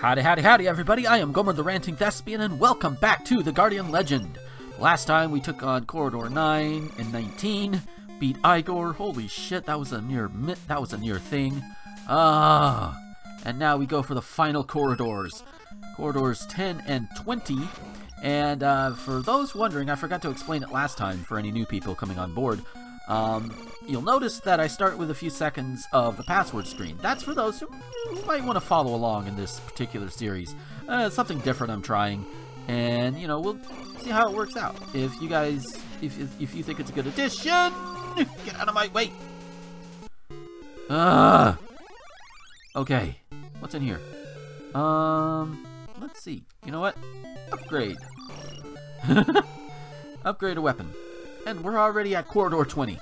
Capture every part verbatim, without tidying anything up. Howdy, howdy, howdy, everybody. I am Gomer the Ranting Thespian, and welcome back to The Guardian Legend. Last time we took on Corridor nine and nineteen, beat Eyegore. Holy shit, that was a near mi that was a near thing. Ah, and now we go for the final corridors. Corridors ten and twenty, and uh, for those wondering, I forgot to explain it last time for any new people coming on board. Um, you'll notice that I start with a few seconds of the password screen. That's for those who might want to follow along in this particular series. Uh, it's something different I'm trying, and, you know, we'll see how it works out. If you guys, if, if you think it's a good addition, get out of my way! Ugh! Okay, what's in here? Um, let's see. You know what? Upgrade. Upgrade a weapon. And we're already at Corridor twenty,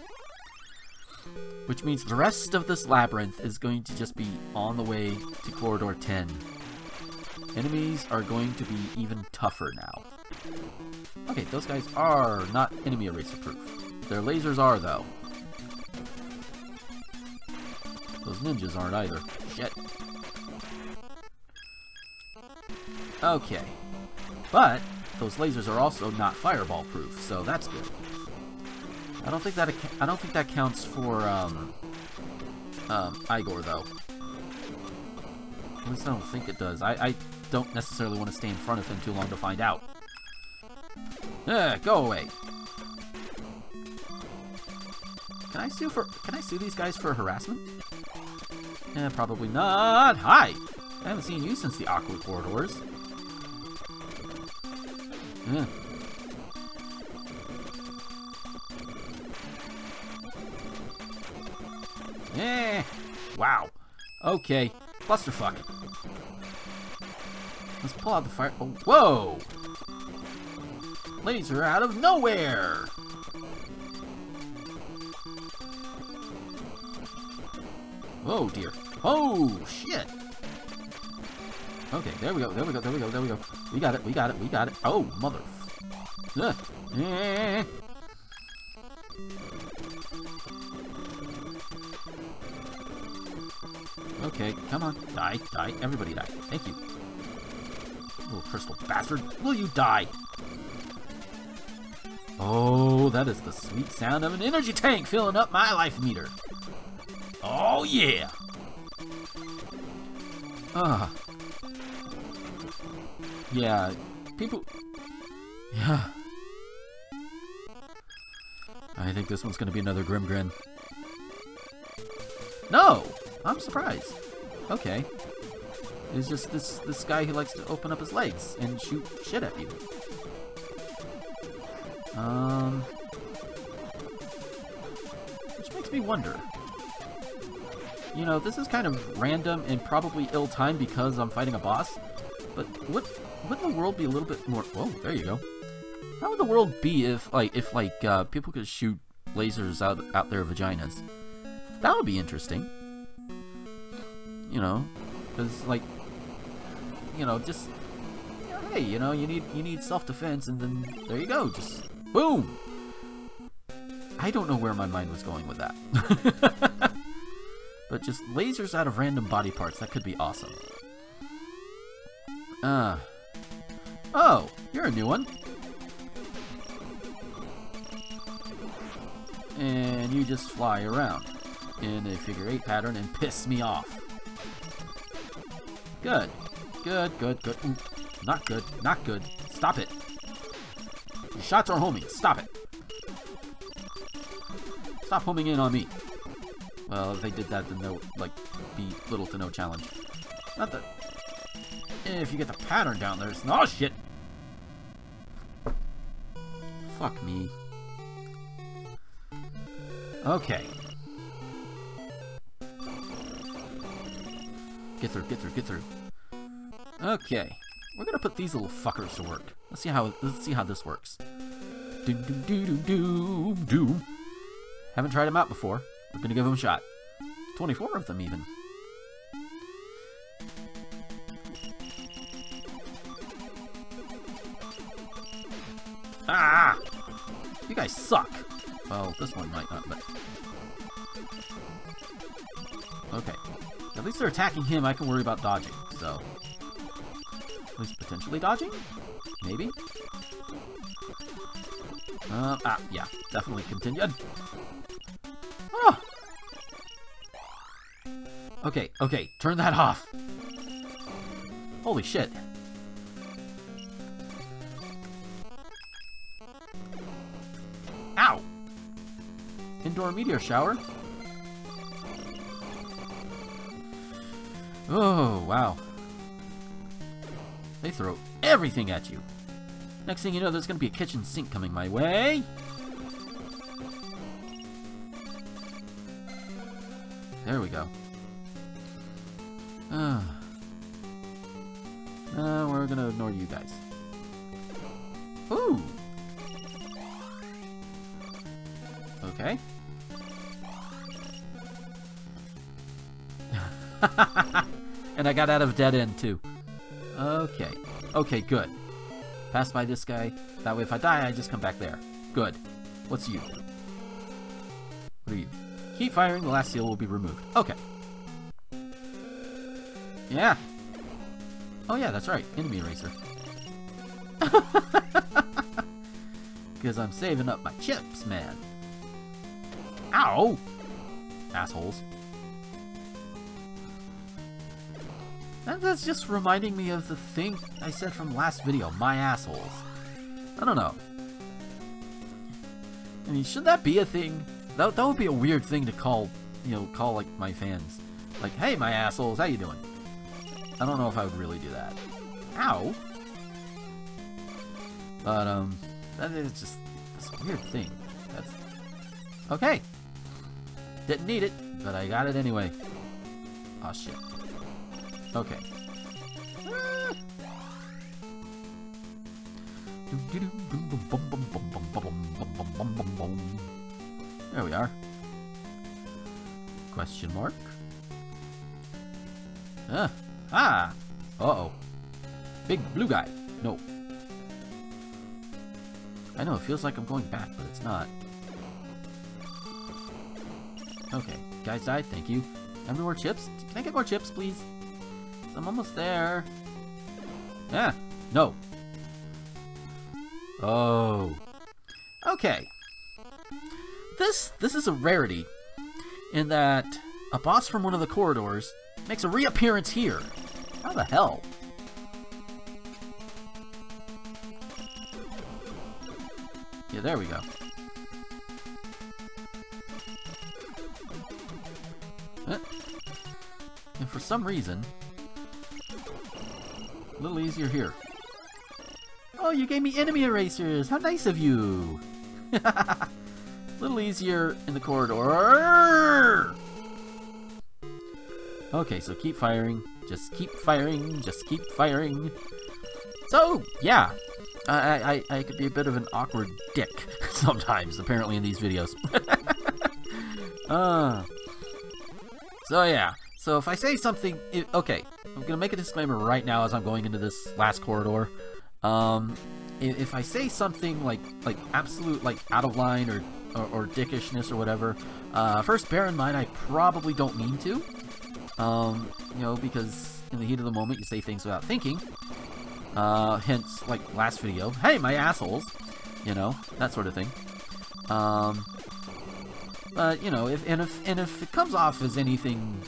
which means the rest of this labyrinth is going to just be on the way to Corridor ten. Enemies are going to be even tougher now. Okay, those guys are not enemy eraser proof. Their lasers are, though. Those ninjas aren't either. Shit. Okay. But those lasers are also not fireball proof, so that's good. I don't think that I don't think that counts for um, um, Eyegore, though. At least I don't think it does. I, I don't necessarily want to stay in front of him too long to find out. Ugh, go away. Can I sue for? Can I sue these guys for harassment? Eh, probably not. Hi. I haven't seen you since the awkward corridors. Ugh. Eh, wow. Okay, clusterfuck. Let's pull out the fire. Oh, whoa! Laser out of nowhere! Oh dear. Oh, shit! Okay, there we go, there we go, there we go, there we go. We got it, we got it, we got it. Oh, mother. Ugh. Eh. Okay, come on. Die, die. Everybody die. Thank you. Little crystal bastard. Will you die? Oh, that is the sweet sound of an energy tank filling up my life meter. Oh, yeah. Ah. Uh, yeah. People. Yeah. I think this one's going to be another grim grin. No! I'm surprised. Okay. It's just this this guy who likes to open up his legs and shoot shit at you. Um, which makes me wonder. You know, this is kind of random and probably ill-timed because I'm fighting a boss. But would wouldn't the world be a little bit more? Whoa, there you go. How would the world be if like if like uh, people could shoot lasers out out their vaginas? That would be interesting. You know, because like, you know, just you know, hey, you know, you need you need self-defense, and then there you go, just boom. I don't know where my mind was going with that, but just lasers out of random body parts, that could be awesome. Ah, uh, oh, you're a new one, and you just fly around in a figure eight pattern and piss me off. Good, good, good, good. Ooh, not good, not good. Stop it. Your shots are homing. Stop it. Stop homing in on me. Well, if they did that, then there would, like, be little to no challenge. Not that. If you get the pattern down there, it's not. Oh, shit. Fuck me. Okay. Get through, get through, get through. Okay, we're gonna put these little fuckers to work. Let's see how let's see how this works. Doom, doom, doom, doom, doom. Haven't tried them out before. We're gonna give them a shot. Twenty-four of them even. Ah! You guys suck. Well, this one might not. But... okay. At least they're attacking him, I can worry about dodging, so... was potentially dodging? Maybe? Uh, ah, yeah, definitely continued. Ah! Okay, okay, turn that off. Holy shit. Ow! Indoor meteor shower. Oh, wow. They throw everything at you. Next thing you know, there's gonna be a kitchen sink coming my way. There we go. Uh, uh, we're gonna ignore you guys. Ooh! Okay. And I got out of dead end, too. Okay. Okay, good. Pass by this guy. That way if I die, I just come back there. Good. What's you? What are you? Keep firing. The last seal will be removed. Okay. Yeah. Oh, yeah, that's right. Enemy eraser. Because I'm saving up my chips, man. Ow! Assholes. And that's just reminding me of the thing I said from last video, my assholes. I don't know. I mean, should that be a thing? That, that would be a weird thing to call, you know, call like my fans. Like, hey, my assholes, how you doing? I don't know if I would really do that. Ow! But, um, that is just this weird thing. That's... Okay. Didn't need it, but I got it anyway. Aw, shit. Okay. There we are. Question mark. Ah. Ah. Uh-oh. Big blue guy. No. I know, it feels like I'm going back, but it's not. Okay. Guys died. Thank you. Have any more chips? Can I get more chips, please? I'm almost there. Ah, no. Oh. Okay. This this is a rarity in that a boss from one of the corridors makes a reappearance here. How the hell? Yeah, there we go. Huh. And for some reason... A little easier here. Oh, you gave me enemy erasers. How nice of you. A little easier in the corridor. Okay, so keep firing. Just keep firing. Just keep firing. So, yeah. I, I, I could be a bit of an awkward dick sometimes, apparently, in these videos. uh, so, yeah. So if I say something, it, okay, I'm gonna make a disclaimer right now as I'm going into this last corridor. Um, if, if I say something like like absolute like out of line or or, or dickishness or whatever, uh, first bear in mind I probably don't mean to. Um, you know, because in the heat of the moment you say things without thinking. Uh, hence like last video, hey my assholes, you know, that sort of thing. Um, but you know, if and if and if it comes off as anything.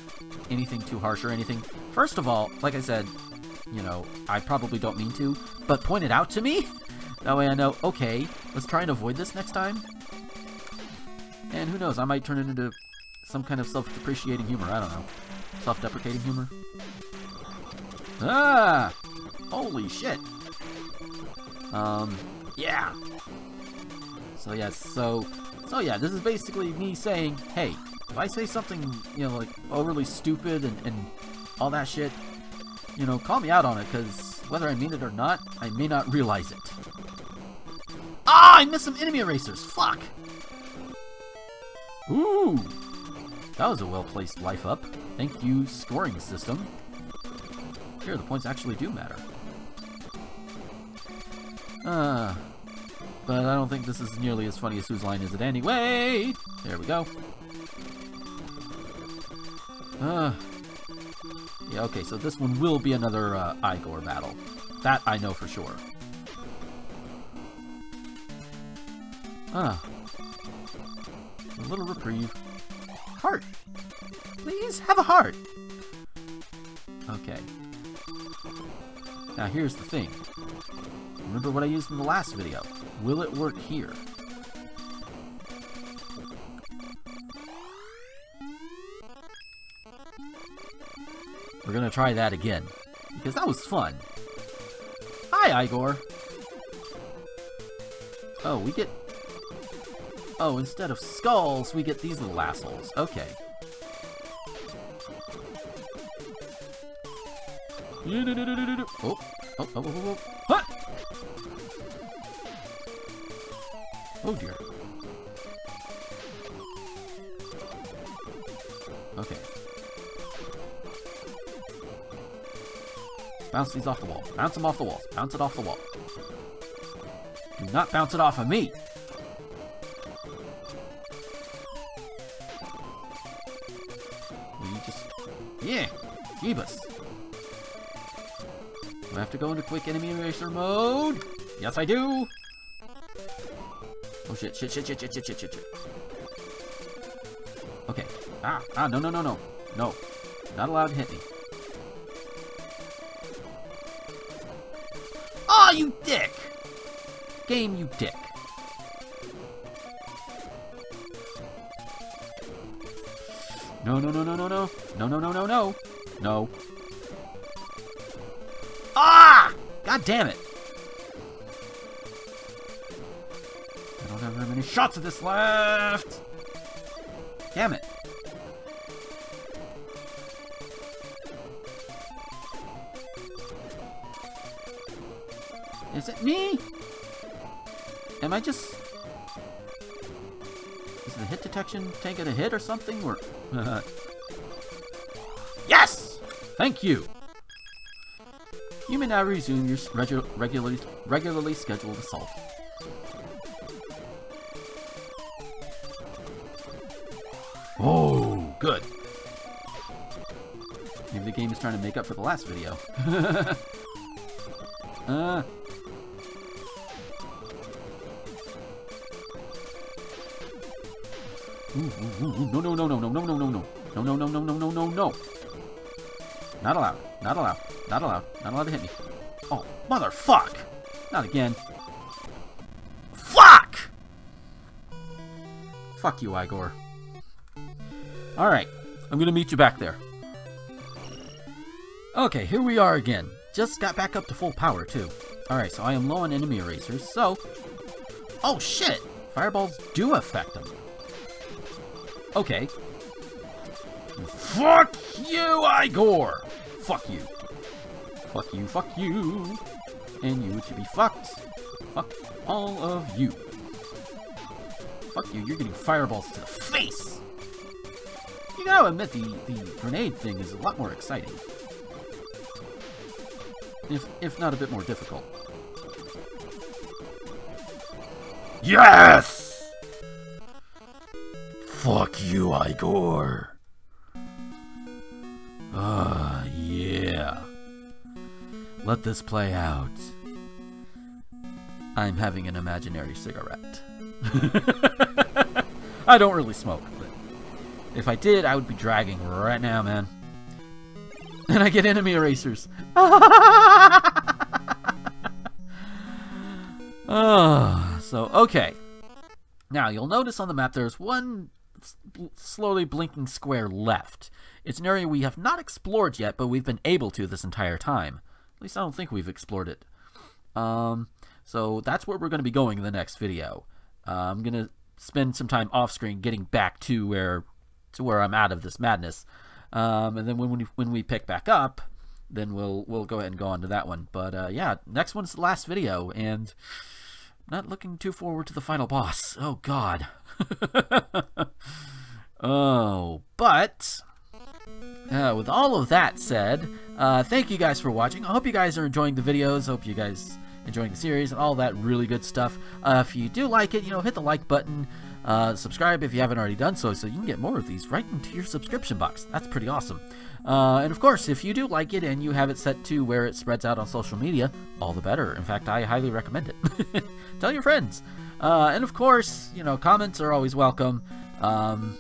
anything too harsh or anything. First of all, like I said, you know, I probably don't mean to, but point it out to me. That way I know, okay, let's try and avoid this next time. And who knows, I might turn it into some kind of self-depreciating humor. I don't know. Self-deprecating humor. Ah! Holy shit! Um, yeah! So yes, so, so yeah, this is basically me saying, hey, if I say something, you know, like, overly stupid and, and all that shit, you know, call me out on it, because whether I mean it or not, I may not realize it. Ah, I missed some enemy erasers! Fuck! Ooh! That was a well-placed life up. Thank you, scoring system. Here, the points actually do matter. Uh, but I don't think this is nearly as funny as Whose Line Is It Anyway? There we go. Uh, yeah, okay, so this one will be another uh, Eyegore battle. That I know for sure. Ah. A little reprieve. Heart! Please have a heart! Okay. Now here's the thing. Remember what I used in the last video. Will it work here? We're gonna try that again, because that was fun. Hi, Eyegore! Oh, we get... Oh, instead of skulls, we get these little assholes. Okay. Oh, oh, oh, oh, oh, oh. Oh dear. Okay. Bounce these off the wall. Bounce them off the wall. Bounce it off the wall. Do not bounce it off of me! Will you just... Yeah! Jeebus! Do I have to go into quick enemy eraser mode? Yes, I do! Oh shit, shit, shit, shit, shit, shit, shit, shit, shit. Okay. Ah, ah, no, no, no, no. No. Not allowed to hit me. Oh, you dick! Game, you dick. No, no, no, no, no, no. No, no, no, no, no. No. Ah! God damn it. I don't have very many shots of this left. Damn it. Is it me? Am I just... Is the hit detection taking a hit or something? Or... Yes! Thank you! You may now resume your regu regularly, regularly scheduled assault. Oh, good. Maybe the game is trying to make up for the last video. uh... No, no, no, no, no, no, no, no, no, no, no, no, no, no, no, no, no. Not allowed. Not allowed. Not allowed. Not allowed to hit me. Oh, motherfuck! Not again. Fuck! Fuck you, Eyegore. Alright. I'm gonna meet you back there. Okay, here we are again. Just got back up to full power, too. Alright, so I am low on enemy erasers, so... Oh, shit! Fireballs do affect them. Okay. Fuck you, Eyegore! Fuck you. Fuck you, fuck you. And you should be fucked. Fuck all of you. Fuck you, you're getting fireballs to the face! You gotta admit, the, the grenade thing is a lot more exciting. If, if not a bit more difficult. Yes! Fuck you, Eyegore. Ah, uh, yeah. Let this play out. I'm having an imaginary cigarette. I don't really smoke, but if I did, I would be dragging right now, man. And I get enemy erasers. Oh, so, okay. Now, you'll notice on the map there's one... slowly blinking square left. It's an area we have not explored yet, but we've been able to this entire time. At least I don't think we've explored it. Um, so that's where we're going to be going in the next video. Uh, I'm going to spend some time off screen getting back to where to where I'm out of this madness. Um, and then when we, when we pick back up, then we'll we'll go ahead and go on to that one. But uh, yeah, next one's the last video, and not looking too forward to the final boss. Oh God. Oh, but uh, with all of that said, uh, thank you guys for watching. I hope you guys are enjoying the videos. I hope you guys enjoying the series and all that really good stuff. Uh, if you do like it, you know, hit the like button. Uh, subscribe if you haven't already done so, so you can get more of these right into your subscription box. That's pretty awesome. Uh, and of course, if you do like it and you have it set to where it spreads out on social media, all the better. In fact, I highly recommend it. Tell your friends. Uh, and of course, you know, comments are always welcome. Um,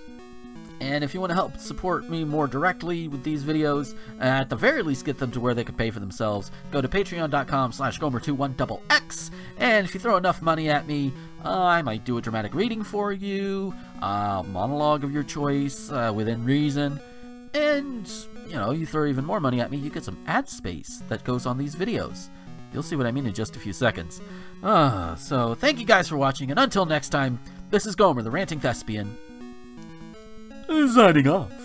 and if you want to help support me more directly with these videos, at the very least get them to where they can pay for themselves, go to patreon dot com slash gomer twenty-one x x, and if you throw enough money at me, Uh, I might do a dramatic reading for you, uh, monologue of your choice, uh, within reason, and, you know, you throw even more money at me, you get some ad space that goes on these videos. You'll see what I mean in just a few seconds. Uh, so, thank you guys for watching, and until next time, this is Gomer the Ranting Thespian, signing off.